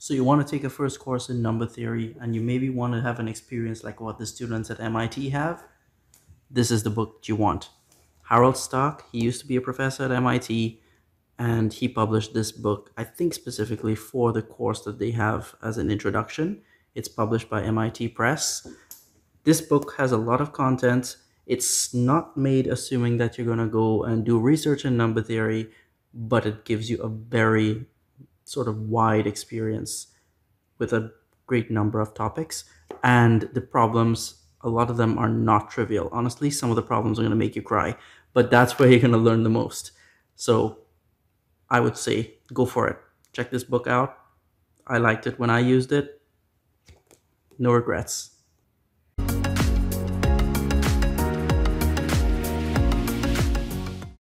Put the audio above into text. So you want to take a first course in number theory, and you maybe want to have an experience like what the students at MIT have. This is the book that you want. Harold Stark, he used to be a professor at MIT, and he published this book, I think specifically for the course that they have as an introduction. It's published by MIT Press. This book has a lot of content. It's not made assuming that you're going to go and do research in number theory, but it gives you a very sort of wide experience with a great number of topics. And the problems, a lot of them are not trivial. Honestly, some of the problems are going to make you cry, but that's where you're going to learn the most. So I would say go for it. Check this book out. I liked it when I used it. No regrets.